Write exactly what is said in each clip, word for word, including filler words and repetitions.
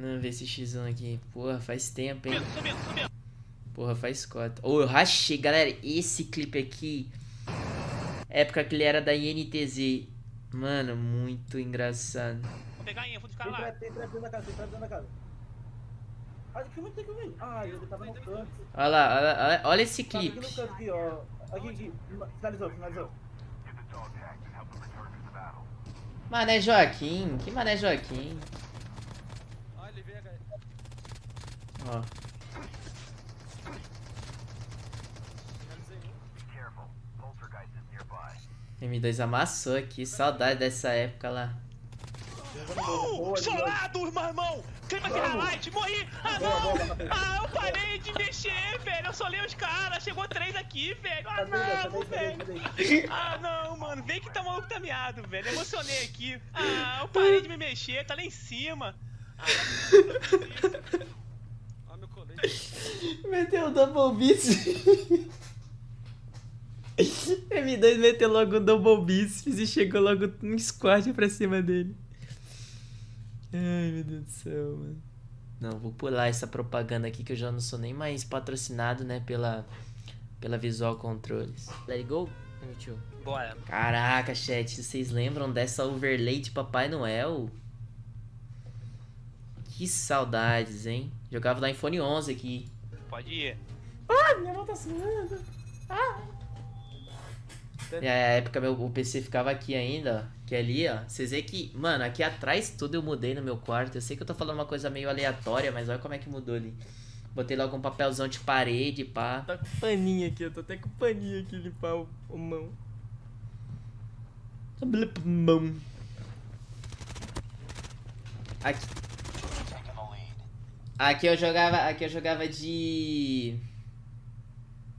Vamos ver esse X um aqui. Porra, faz tempo, hein? Porra, faz cota. Ô, oh, eu rachei, galera. Esse clipe aqui... época que ele era da I N T Z. Mano, muito engraçado. Vou pegar aí, eu vou de cara lá. Tem trap dentro da casa, tem trap dentro da casa. Ah, ele tava no canto. Olha lá, olha, olha, olha esse clipe. Aqui no canto aqui, ó. Aqui, aqui. Finalizou, finalizou. Mané Joaquim, que Mané Joaquim. Olha, ele veio, galera. Ó. M dois amassou aqui, saudade dessa época lá. Oh, solado, irmão! Clima de highlight, morri! Ah, não! Ah, eu parei de mexer, velho! Eu solei os caras, chegou três aqui, velho! Ah, não, velho! Ah, não, mano! Vem que tá maluco, tá miado, velho! Emocionei aqui! Ah, eu parei de me mexer, tá lá em cima! Ah, ah meu colete! Meteu o double beat! M dois meteu logo o double bíceps e chegou logo um squad pra cima dele. Ai, meu Deus do céu, mano. Não, vou pular essa propaganda aqui que eu já não sou nem mais patrocinado, né, pela, pela Visual Controles. Let it go? Bora. Caraca, chat, vocês lembram dessa overlay de Papai Noel? Que saudades, hein? Jogava lá em Fone onze aqui. Pode ir. Ah, minha mão tá suando. Ah, na época meu, o P C ficava aqui ainda, ó, que ali, ó, vocês veem que, mano, aqui atrás tudo eu mudei no meu quarto. Eu sei que eu tô falando uma coisa meio aleatória, mas olha como é que mudou ali. Botei logo um papelzão de parede, pá. Tá com paninho aqui, eu tô até com paninho aqui, limpar o, o mão. Mão. Aqui. Aqui eu jogava, aqui eu jogava de...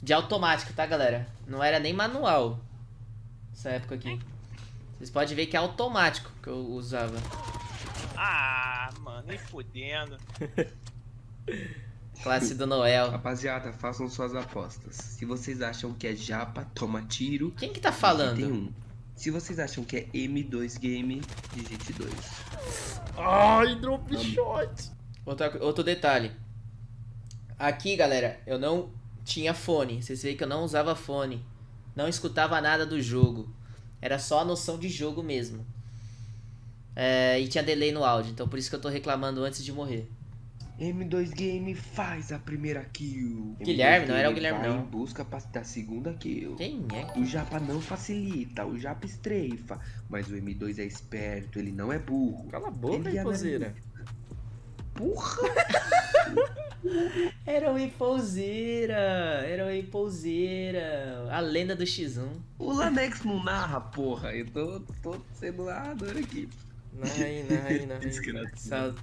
de automático, tá, galera? Não era nem manual. Essa época aqui. Vocês podem ver que é automático que eu usava. Ah, mano, nem fodendo. Classe do Noel. Rapaziada, façam suas apostas. Se vocês acham que é japa, toma tiro. Quem que tá falando? Tem um. Se vocês acham que é M dois Game, digite dois. Ai, drop shot. Outro, outro detalhe. Aqui, galera, eu não tinha fone. Vocês veem que eu não usava fone. Não escutava nada do jogo. Era só a noção de jogo mesmo. É, e tinha delay no áudio, então por isso que eu tô reclamando antes de morrer. M dois Game faz a primeira kill. Guilherme, não era o Guilherme não. Em busca da segunda kill. Quem é? O japa não facilita, o japa estreifa. Mas o M dois é esperto, ele não é burro. Cala a boca, Ipozeira. Porra! Era o Ipozeira, era o Ipozeira, a lenda do X um. O Lanex não narra, porra, eu tô, tô sendo narrador aqui. Narrai, narrai, narrai. Sa...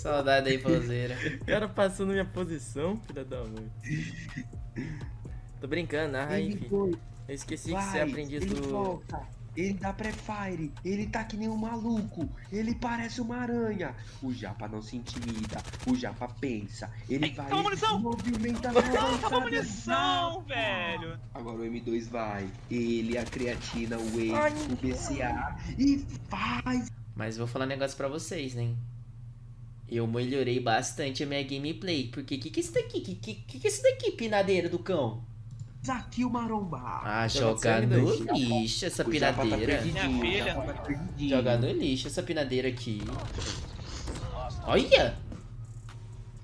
Saudade da Ipozeira. O cara passou na minha posição, filha da mãe. Tô brincando, narrai, filho. Eu esqueci Vai, que você é aprendiz do... Volta. Ele dá prefire, ele tá que nem um maluco, ele parece uma aranha. O japa não se intimida, o japa pensa, ele Ei, vai e movimenta na munição, velho. Agora o M dois vai, ele, a creatina, o E, o B C A e faz. Mas vou falar um negócio pra vocês, né? Eu melhorei bastante a minha gameplay, porque que que é isso daqui? Que que, que, que é isso daqui, pinadeira do cão? Aqui o maromba. Ah, joga no lixo essa pinadeira. Joga no lixo essa pinadeira aqui. Olha!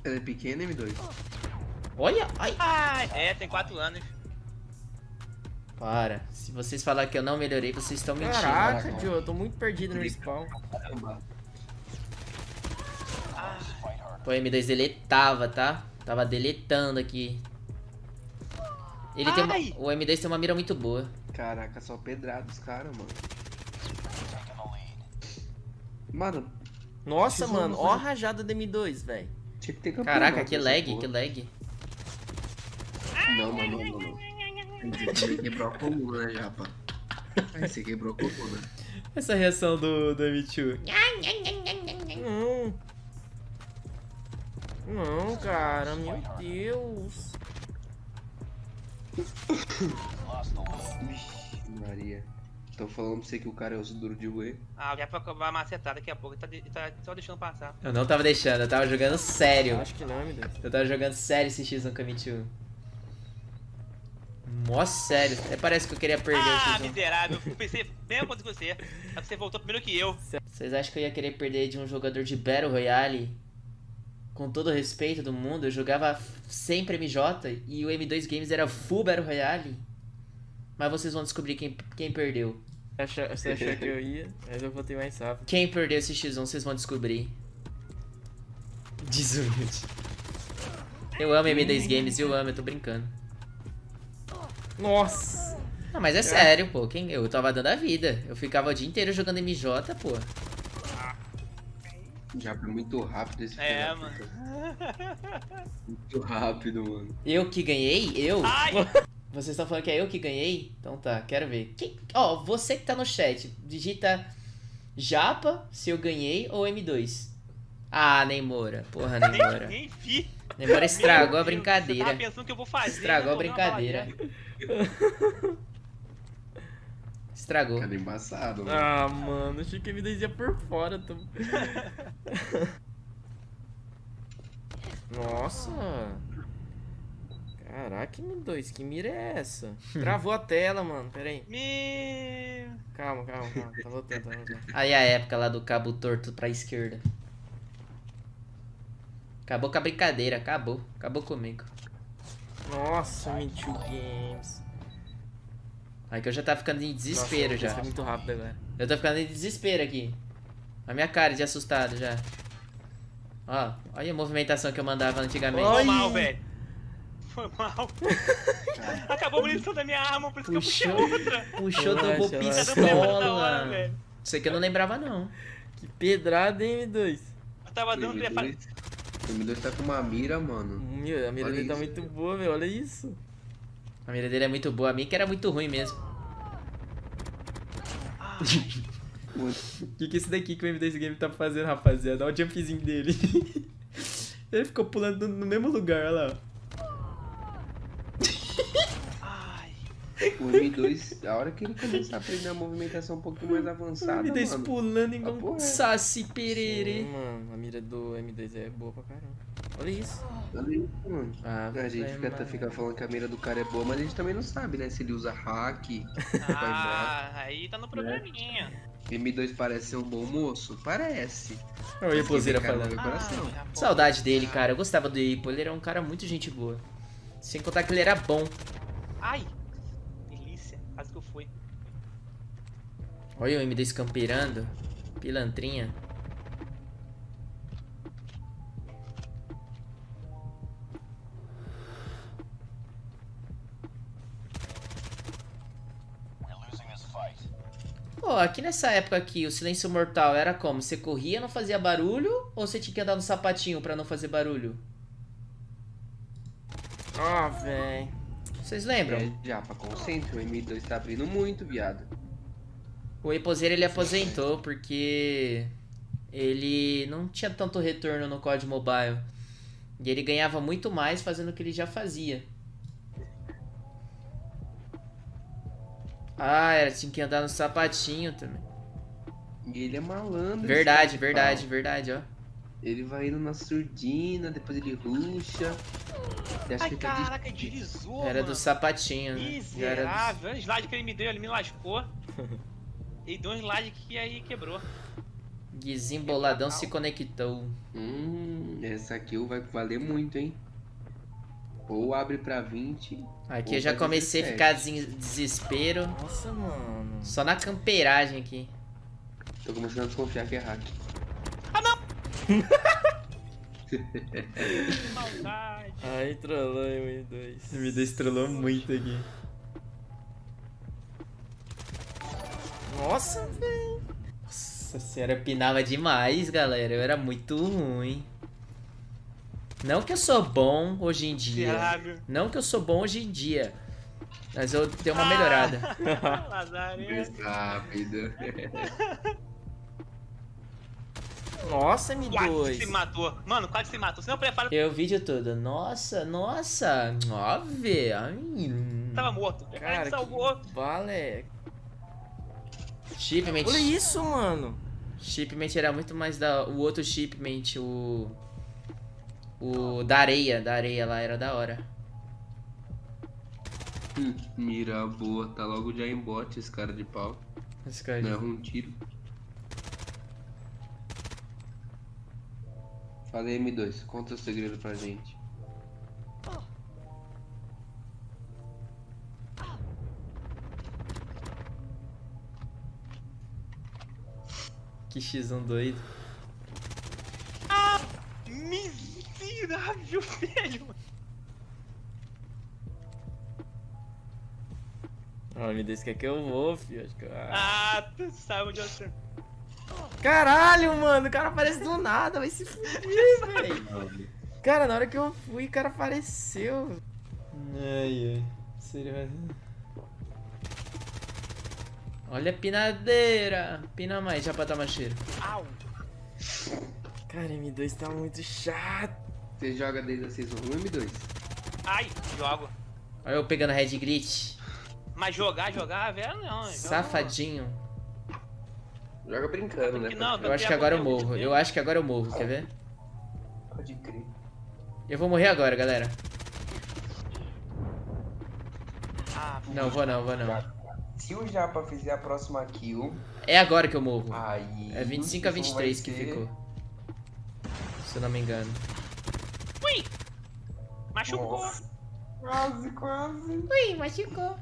Ela é pequena, M dois. Olha! Ai! Ah, é, tem quatro anos. Para. Se vocês falarem que eu não melhorei, vocês estão mentindo. Caraca, tio, eu tô muito perdido no spawn. Ah. Pô, M dois deletava, tá? Tava deletando aqui. Ele tem uma, o M dois tem uma mira muito boa. Caraca, só pedrados, cara, mano. Mano. Nossa, mano, ó a rajada do M dois, velho. Caraca, que lag, que lag. Não, mano, não, não. Você quebrou a coluna, né, japa? Aí você quebrou a coluna. Essa reação do, do M dois. Não. Não, cara, meu Deus. Maria. Tô falando pra você que o cara é osso duro de roer. Ah, já vai macetar daqui a pouco, tá, de, tá só deixando passar. Eu não tava deixando, eu tava jogando sério. Eu acho que não, meu Deus. Eu tava jogando sério esse X um que eu mentiu. Mó sério, até parece que eu queria perder ah, o X um. Ah, miserável, eu pensei mesmo quanto que você. Só que você voltou primeiro que eu. Vocês acham que eu ia querer perder de um jogador de Battle Royale? Com todo o respeito do mundo, eu jogava sempre M J e o M dois Games era full Battle Royale. Mas vocês vão descobrir quem, quem perdeu. Acha, você achou que eu ia, mas eu voltei mais rápido. Quem perdeu esse X um, vocês vão descobrir. Desumilde. Eu amo M dois Games, eu amo, eu tô brincando. Nossa! Não, mas é sério, pô. Quem, eu tava dando a vida. Eu ficava o dia inteiro jogando M J, pô. Já foi muito rápido esse filme. É, mano. Muito rápido, mano. Eu que ganhei? Eu? Ai. Vocês estão falando que é eu que ganhei? Então tá, quero ver. Ó, oh, você que tá no chat, digita Japa, se eu ganhei, ou M dois. Ah, Neymora. Porra, Neymora. Nem vi. Neymora estragou Deus, a brincadeira. Você tá pensando que eu vou fazer. Estragou a brincadeira. Estragou. Cara embaçado, mano. Ah, mano, achei que M dois ia por fora. Tô... Nossa. Caraca, M dois, que mira é essa? Travou a tela, mano, pera aí. Meu... Calma, calma, calma. Tá voltando, tá voltando. Aí a época lá do cabo torto pra esquerda. Acabou com a brincadeira, acabou. Acabou comigo. Nossa, M dois Games. Aí que eu já tava ficando em desespero. Nossa, já. Foi muito rápido agora. Eu tô ficando em desespero aqui. A minha cara de assustado já. Ó, olha a movimentação que eu mandava antigamente. Foi mal, velho. Foi mal. Acabou a munição da minha arma, por isso puxou, que eu puxei outra. Puxou, tomou pistola. Hora, isso aqui eu não lembrava, não. Que pedrada, hein, M dois? Eu tava dando M dois. O M dois tá com uma mira, mano. Meu, a mira dele tá muito boa, velho. Olha isso. A mira dele é muito boa, a minha que era muito ruim mesmo. O que que é isso daqui que o M dois Game tá fazendo, rapaziada? Olha o jumpzinho dele. Ele ficou pulando no mesmo lugar, olha lá. Ai. O M dois, a hora que ele começa a aprender a movimentação um pouquinho mais avançada, o M dois mano, pulando igual um é. Saci pererê. Sim, mano, a mira do M dois é boa pra caramba. Olha isso. Olha isso, mano. Ah, a gente fica, tá, fica falando que a mira do cara é boa, mas a gente também não sabe, né? Se ele usa hack. Ah, aí tá no probleminha. É. M dois parece ser um bom moço? Parece. Olha o Ipozeira falando. Ah, saudade dele, cara. Eu gostava do Ipo. Ele era um cara muito gente boa. Sem contar que ele era bom. Ai, delícia. Quase que eu fui. Olha o M dois campeirando. Pilantrinha. Pô, aqui nessa época aqui, o silêncio mortal era como? Você corria, não fazia barulho? Ou você tinha que andar no sapatinho pra não fazer barulho? Ah, oh, véi. Vocês lembram? É, já, pra concentra, o M dois tá abrindo muito, viado. O Ipozeira, ele aposentou porque ele não tinha tanto retorno no C O D Mobile. E ele ganhava muito mais fazendo o que ele já fazia. Ah, era, tinha que andar no sapatinho também. Ele é malandro. Verdade, verdade, pau. verdade, ó. Ele vai indo na surdina, depois ele ruxa. Ai, caraca, deslizou, Era mano. do sapatinho, né? Miserável, do... o slide que ele me deu, ele me lascou. Ele deu um slide que aí quebrou. Guizinho boladão se conectou. Hum, essa aqui vai valer muito, hein? Ou abre pra vinte. Aqui eu já comecei a ficar em desespero. Nossa, mano. Só na camperagem aqui. Tô começando a desconfiar que é hack. Ah, não! Que maldade. Ai, trollou o M dois. O M dois trollou muito aqui. Nossa, velho. Nossa senhora, eu pinava demais, galera. Eu era muito ruim. Não que eu sou bom hoje em dia. Diário. Não que eu sou bom hoje em dia. Mas eu dei uma ah, melhorada. Nossa, M dois. Quase se matou. Mano, quase se matou. Você não prepara. Eu vídeo todo. Nossa, nossa. Nove. Ai. Tava morto. Cara, que salvou. Vale. Shipment. Olha isso, mano. Shipment era muito mais da... O outro Shipment, o... O da areia, da areia lá era da hora. Hum, mira boa, tá logo já em bote esse cara de pau. Esse cara de... Não, um tiro. Fala aí, M dois, conta o segredo pra gente. Que X um doido. Ah, miserável, velho. Ah, me desse que é que eu vou, filho. Acho que eu... Ah, tu sabe onde eu sei. Caralho, mano, o cara aparece do nada, vai se fuder, velho. Cara, na hora que eu fui, o cara apareceu. Ai, ai. Seria... Olha a pinadeira. Pina mais, já pra dar mais cheiro. Au. Cara, M dois tá muito chato. Você joga desde a season um, M dois? Ai, jogo. Olha eu pegando a Red Grit. Mas jogar, jogar, velho, não. Safadinho. Joga brincando, né? Não, eu acho que agora eu morro. Eu acho que agora eu morro, quer ver? Pode crer. Eu vou morrer agora, galera. Ah, não, vou não, vou não. Se o Japa fizer a próxima kill... É agora que eu morro. Aí, é vinte e cinco a vinte e três que ser... ficou. Se eu não me engano. Ui! Machucou. Nossa. Quase, quase. Ui, machucou.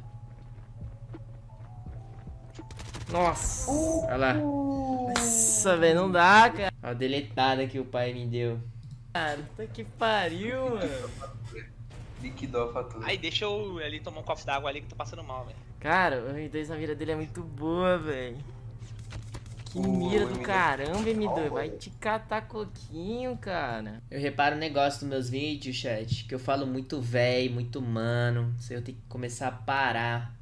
Nossa. Uh. Olha lá. Nossa, velho, não dá, cara. Olha a deletada que o pai me deu. Cara, puta que pariu, mano. Liquidou a fatura. Aí, deixa eu ali tomar um copo d'água ali que tô passando mal, velho. Cara, o M dois na mira dele é muito boa, velho. Que boa, mira do M dois. Caramba, M dois. Vai te catar coquinho, cara. Eu reparo um negócio nos meus vídeos, chat, que eu falo muito véi, muito mano. Isso aí eu tenho que começar a parar.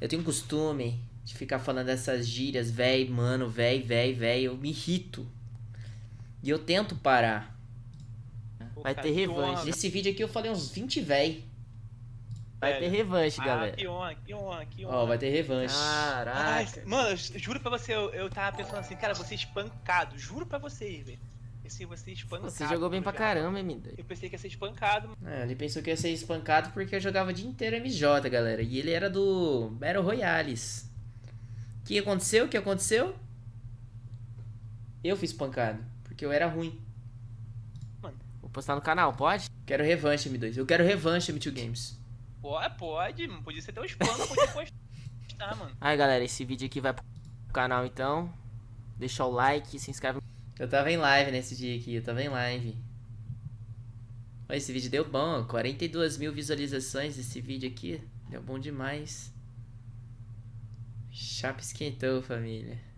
Eu tenho costume de ficar falando essas gírias, véi, mano, véi, véi, véi. Eu me irrito. E eu tento parar. Vai ter revanche. Nesse vídeo aqui eu falei uns vinte véi. Vai ter revanche, ah, galera. Que honra, que honra, que honra. Ó, vai ter revanche. Caraca. Ai, mano, eu juro pra você, eu, eu tava pensando assim, cara, você espancado. Juro pra vocês, velho. Pensei você espancado. Você jogou bem pra caramba, M dois. Eu pensei que ia ser espancado. É, ele pensou que ia ser espancado porque eu jogava o dia inteiro M J, galera. E ele era do Battle Royales. O que aconteceu? O que aconteceu? Eu fui espancado, porque eu era ruim. Postar no canal, pode? Quero revanche, M dois. Eu quero revanche, M dois Games. Pode, pode. Podia ser até um spam, podia postar, mano. Aí, galera, esse vídeo aqui vai pro canal, então. Deixa o like, se inscreve. Eu tava em live nesse dia aqui, eu tava em live. Olha, esse vídeo deu bom, quarenta e duas mil visualizações esse vídeo aqui. Deu bom demais. Chapa esquentou, família.